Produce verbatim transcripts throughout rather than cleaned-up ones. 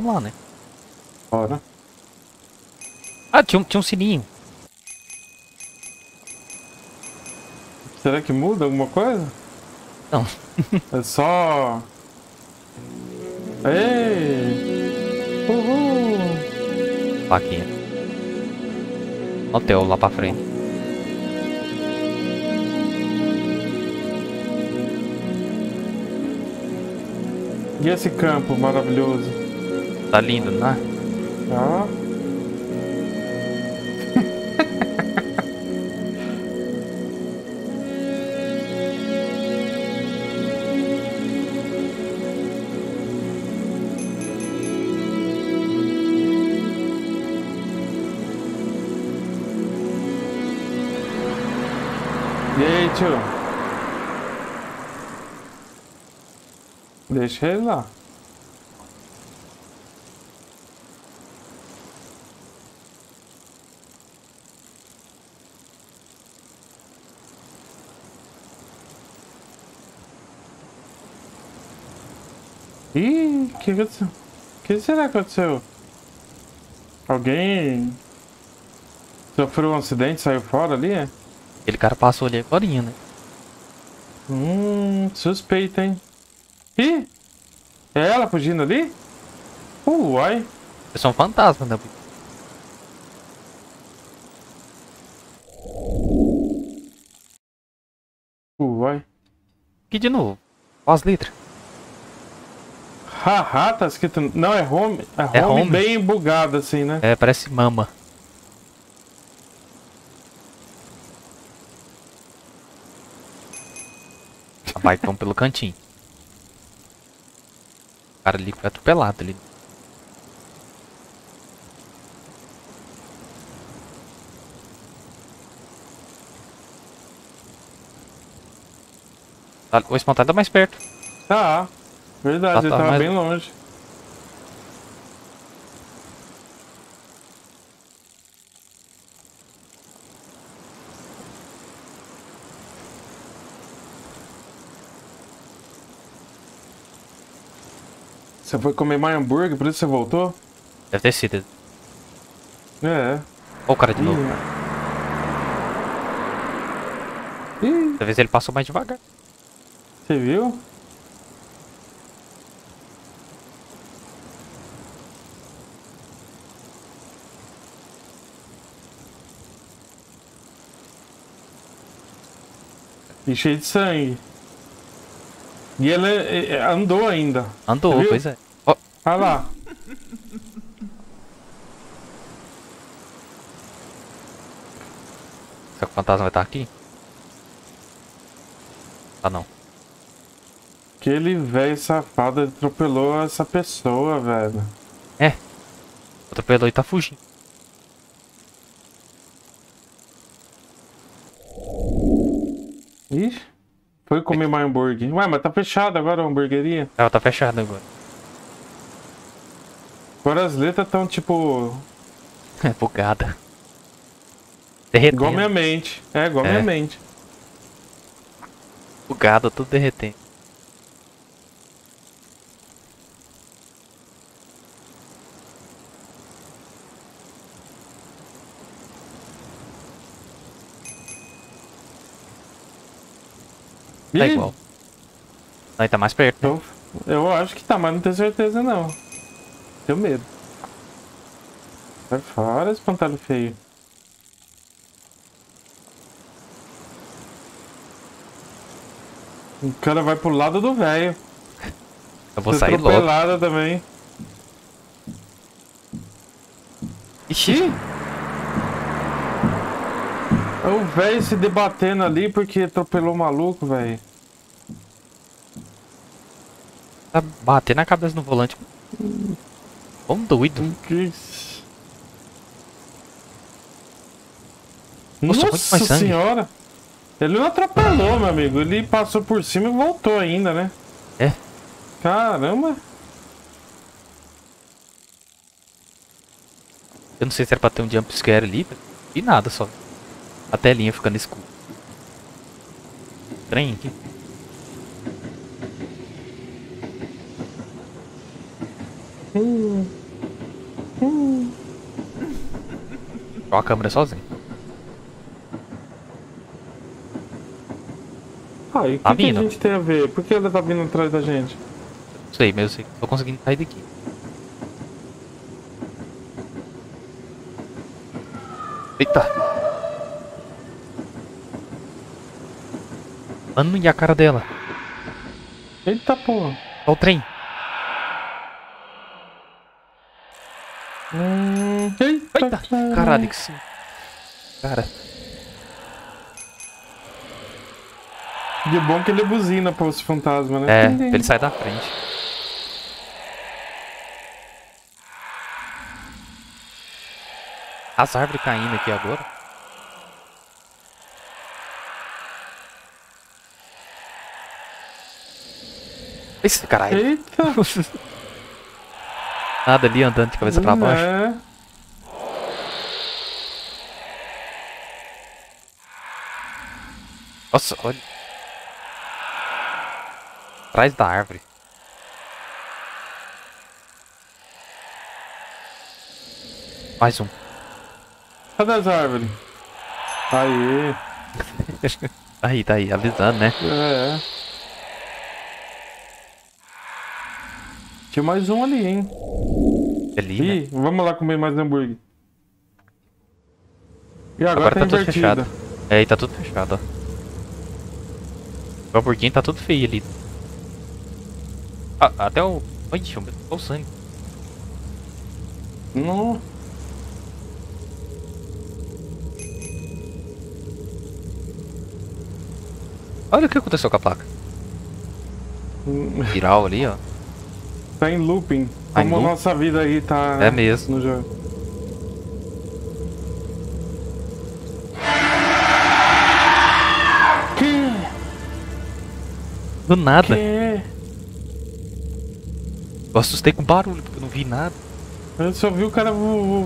Vamos lá, né? Bora. Ah, tinha um, tinha um sininho. Será que muda alguma coisa? Não. É só... Ei! Uhul! Plaquinha. Hotel lá pra frente. E esse campo maravilhoso? Tá lindo, né? Ah. E aí, tio? Deixa ele lá. Ih, o que aconteceu? O que será que aconteceu? Alguém sofreu um acidente, saiu fora ali, é? Aquele cara passou ali agora, né? Hum, suspeita, hein? Ih! É ela fugindo ali? Uai! É só um fantasma, né? Uai! Aqui de novo. Olha as letras. Haha, tá escrito... Não, é home. É, é home, home bem bugado assim, né? É, parece mama. Vai, então, pelo cantinho. O cara ali foi atropelado ali. O espontâneo tá mais perto. Tá, verdade, ele tava bem longe. Você foi comer mais hambúrguer, por isso você voltou? Deve ter sido. É. Olha o cara de Ih. novo. Ih. Talvez ele passou mais devagar. Você viu? E cheio de sangue. E ele andou ainda. Andou, pois é. Oh. Olha lá. Será que o fantasma vai estar aqui? Ah, não. Aquele velho safado atropelou essa pessoa, velho. É. Atropelou e tá fugindo. Ih. Foi comer mais hambúrguer. Ué, mas tá fechado agora a hamburgueria. Ela tá fechada agora. Agora as letras tão tipo... É, bugada. Derretendo. Igual minha mente. É, igual é. minha mente. Bugada, tudo derretendo. Tá igual. Aí tá mais perto. Né? Eu, eu acho que tá, mas não tenho certeza não. Tenho medo. Sai fora, espantalho feio. O cara vai pro lado do velho. Eu vou sair logo. Atropelada também. Ixi. O velho se debatendo ali porque atropelou o maluco, velho. Tá batendo a cabeça no volante. Como doido. Que... Nossa, Nossa senhora. Sangue. Ele não atropelou, meu amigo. Ele passou por cima e voltou ainda, né? É. Caramba. Eu não sei se era pra ter um jump scare ali. E nada, só. A telinha ficando escura. Trem aqui. Hum. Ó a câmera sozinho. Ah, e o tá que, que a gente tem a ver? Por que ela tá vindo atrás da gente? Não sei, mas eu sei que tô conseguindo sair daqui. Eita! Mano, e a cara dela? Eita porra! Olha o trem! Hum, eita! Eita. Caralho, que sim! Cara! E é bom que ele buzina pra os fantasmas, né? É, pra ele sai da frente. As árvores caindo aqui agora. Esse caralho. Eita! Nada ali andando de cabeça pra baixo. É. Nossa, olha. Atrás da árvore. Mais um. Cadê as árvores? Aí. Aí, tá aí, avisando, né? É. Tinha mais um ali, hein? Ali, ih, né? Vamos lá comer mais hambúrguer. E agora, agora tá, tá tudo fechado. É, e tá tudo fechado, ó. O hambúrguer tá tudo feio ali. Ah, até o... Ai, chama, olha o sangue. Não. Olha o que aconteceu com a placa. Viral ali, ó. Tá em looping. Tá como em looping? Nossa vida aí tá... É mesmo. No jogo. Que? Do nada. Que? Eu assustei com barulho, porque eu não vi nada. Eu só vi o cara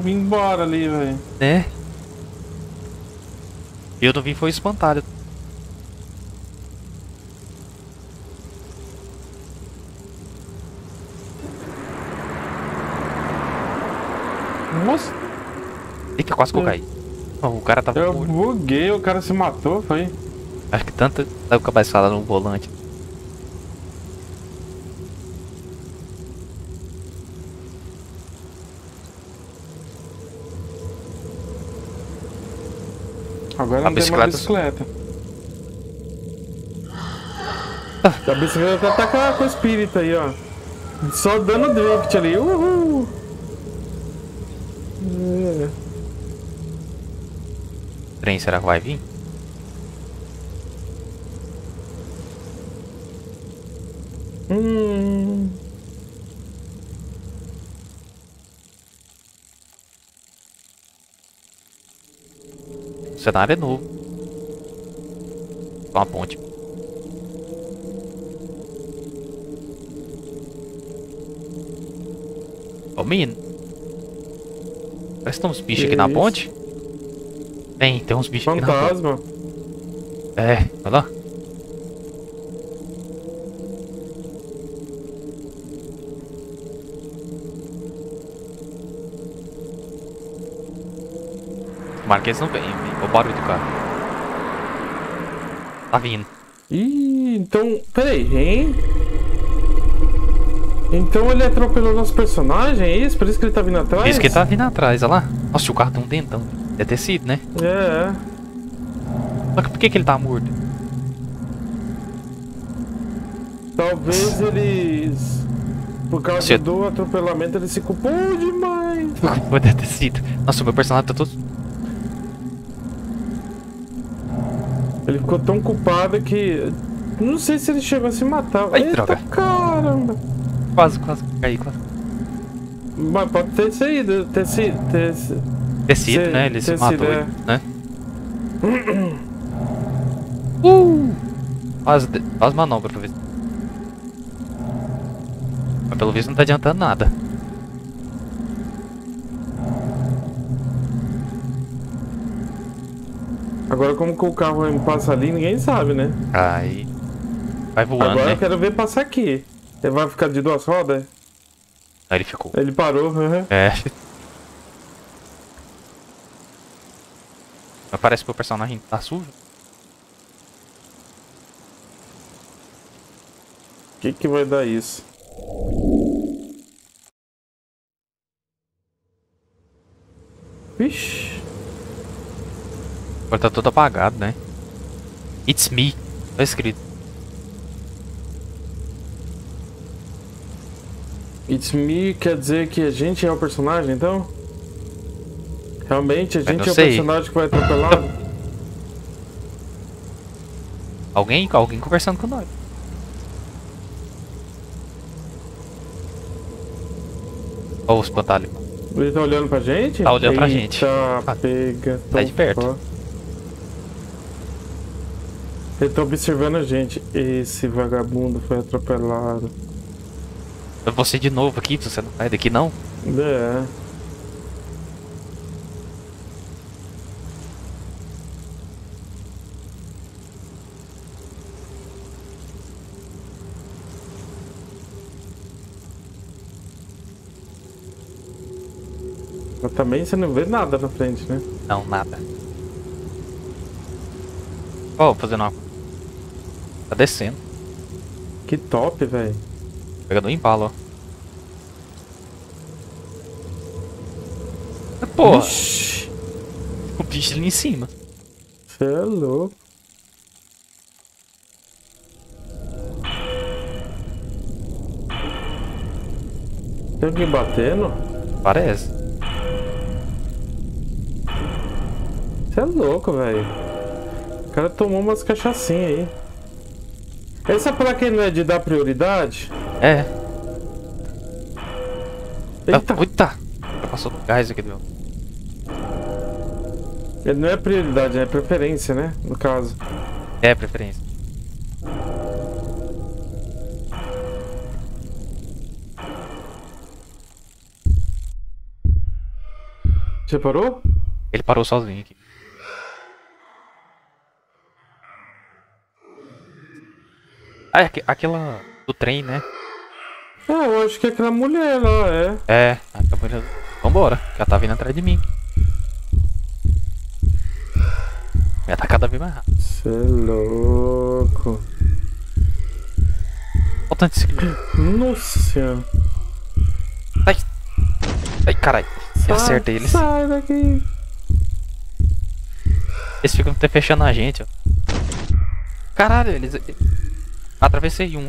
vir embora ali, velho. É. Eu não vi, foi espantado. Nossa. Eita, quase que eu caí. O cara tava... Eu buguei, o cara se matou, foi. Acho que tanto... Dá pra cabeçada no volante. Agora a não bicicleta... tem bicicleta. Ah. A bicicleta tá com a, com a espírita aí, ó. Só dando drift ali. Uhul! É. Trem, será que vai vir? Hum. O cenário é novo. Uma ponte. Ô, menino. Parece que tem uns bichos aqui na ponte. Tem, tem uns bichos aqui na ponte. Fantasma. É, olha lá. Marquês não vem, o barulho do carro. Tá vindo. Ih, então. Peraí, hein? Então ele atropelou nosso personagem, é isso? Por isso que ele tá vindo atrás? Por isso que ele tá vindo atrás, olha lá. Nossa, o carro tem um dentão. Deve ter sido, né? É. Só que por que, que ele tá morto? Talvez eles. Por causa se... do atropelamento, ele se culpou demais. Deve ter sido. Nossa, o meu personagem tá todo. Ele ficou tão culpado que... Não sei se ele chegou a se matar. Ai, eita, droga. Caramba. Quase, quase. Caí, quase. Mas pode ter sido. Ter sido, ter, ter sido ser, né? Ele se matou, é. Né? Uh! Faz, faz manobra pra ver. Mas pelo visto não tá adiantando nada. Agora como que o carro passa ali, ninguém sabe, né? Aí. Vai voando. Agora né? Eu quero ver passar aqui. Ele vai ficar de duas rodas? Aí ele ficou. Ele parou, uhum. É. Mas parece que o personagem tá sujo. O que que vai dar isso? Vixe. Agora tá todo apagado, né? It's me. Tá escrito. It's me quer dizer que a gente é o personagem, então? Realmente a gente é o personagem que vai atropelado? Alguém, alguém conversando com nós. Olha os espantalho. Ele tá olhando pra gente? Tá olhando pra gente. Tá, pega. Tá de perto. Ele tá observando a gente. Esse vagabundo foi atropelado. É você de novo aqui, você não sai daqui não? É. Mas também você não vê nada na frente, né? Não, nada. Ó, oh, fazendo uma... Tá descendo. Que top, velho. Pegando um Impala, ó. Ah, porra. Ixi. O bicho ali em cima. Você é louco. Tem alguém batendo? Parece. Você é louco, velho. O cara tomou umas cachaçinhas aí. Essa placa não é de dar prioridade? É. Eita. Eita. Passou do gás aqui, meu. Ele não é prioridade, é preferência, né? No caso. É, preferência. Você parou? Ele parou sozinho aqui. Ah, aquela do trem, né? Ah, eu acho que é aquela mulher lá, é. É, aquela mulher... Vambora, ela tá vindo atrás de mim. Ela tá cada vez mais rápida. Cê é louco. Olha o tanto de segredo. Nossa senhora. Ai, ai caralho. Eu acertei eles. Sai daqui. Eles ficam até fechando a gente, ó. Caralho, eles... Atravessei um.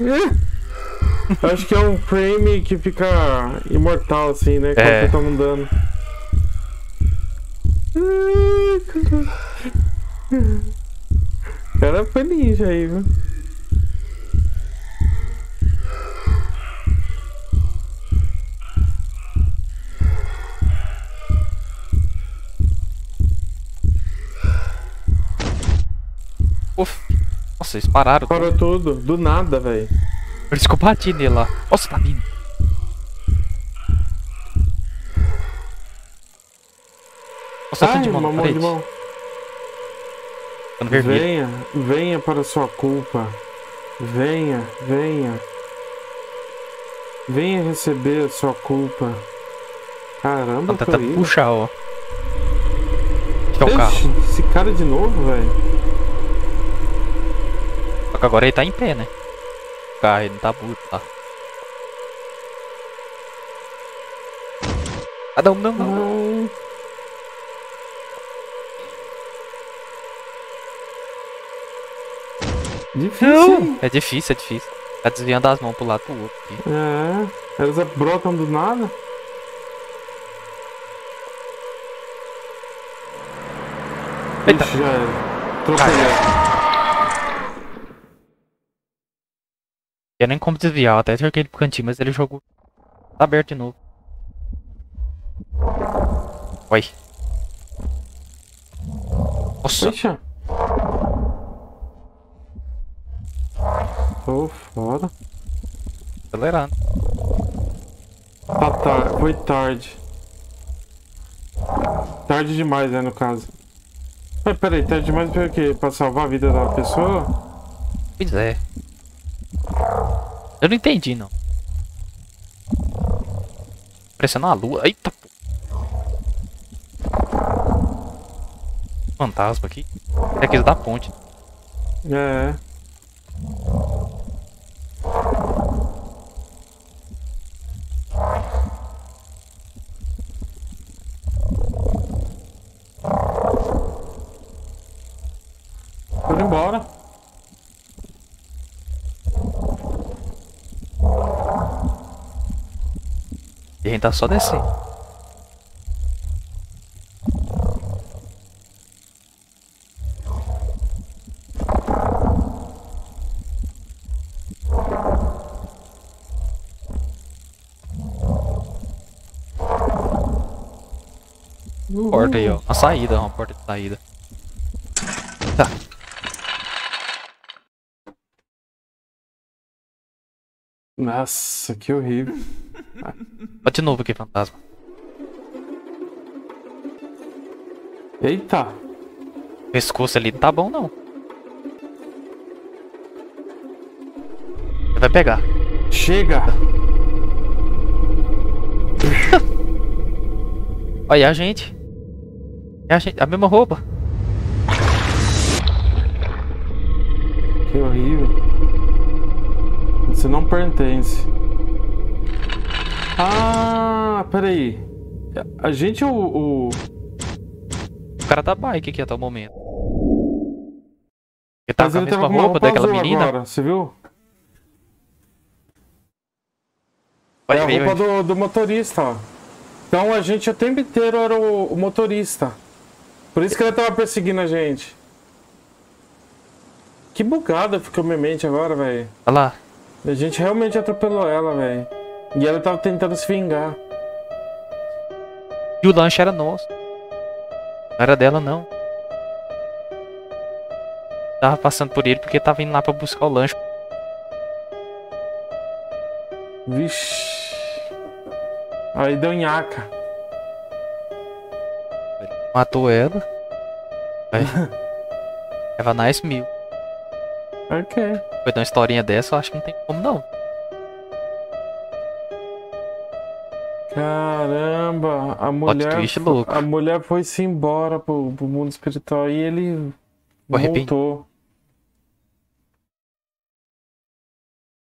É. Acho que é um frame que fica imortal assim, né? Quando é. Você toma um dano. O cara foi ninja aí, viu? Uf. Nossa, eles pararam. Parou tudo, do nada, velho. Eles ficam batindo nele lá. Nossa, tá vindo. Nossa, ai, tá de mão na frente. Mão de mão. Venha, venha para sua culpa. Venha, venha. Venha receber a sua culpa. Caramba, tá tentando puxar, ó. Deixa o carro. Esse cara de novo, velho. Agora ele tá em pé, né? O carro, ele não tá burro, tá? Ah, não, não, não. Ai. Difícil. Não. É difícil, é difícil. Tá desviando as mãos pro lado pro outro. Aqui. É, elas brotam do nada. Eita. Ixi, já era. Tropelhado. Eu nem como desviar, até joguei ele pro cantinho, mas ele jogou. Tá aberto de novo. Oi. Nossa. Deixa. Tô fora. Acelerando. Tá tarde, foi tarde. Tarde demais, né, no caso. Mas peraí, tarde demais pra quê? Pra salvar a vida da pessoa? Pois é. Eu não entendi, não. Pressionou a lua. Eita, pô. fantasma aqui. É aquele da ponte. É. Tô indo embora. E a gente tá só descendo. Porta aí, ó. Uma saída, uma porta de saída. Tá. Nossa, que horrível. Bate de novo aqui, fantasma. Eita. O pescoço ali tá bom, não. Ele vai pegar. Chega. Olha a gente. É a, gente, a mesma roupa. Que horrível. Você não pertence. Ah, peraí. A gente ou o... o cara tá bike aqui até o momento. Ele tá mas com a mesma roupa daquela menina. Agora, você viu? Pode é ver, a roupa do, do motorista, ó. Então a gente o tempo inteiro era o, o motorista. Por isso que ela tava perseguindo a gente. Que bugada ficou minha mente agora, velho. Olha lá. A gente realmente atropelou ela, velho. E ela tava tentando se vingar. E o lanche era nosso. Não era dela, não. Tava passando por ele porque tava indo lá pra buscar o lanche. Vixe. Aí deu nhaca. Matou ela. Eva nice mil. Ok. Foi dar uma historinha dessa, eu acho que não tem como não. Caramba, a mulher. Twist, louco. A mulher foi-se embora pro, pro mundo espiritual e ele foi voltou.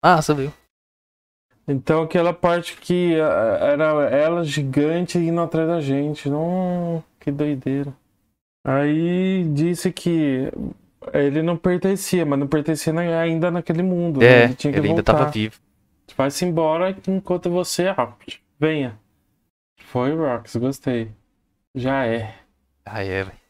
Ah, subiu. Então aquela parte que era ela gigante indo atrás da gente. Não. Que doideira. Aí disse que ele não pertencia, mas não pertencia ainda naquele mundo. É, né? Ele, tinha que ele ainda tava vivo. Vai-se embora enquanto você ah, venha. Foi, Rox, gostei. Já é. Já é, velho.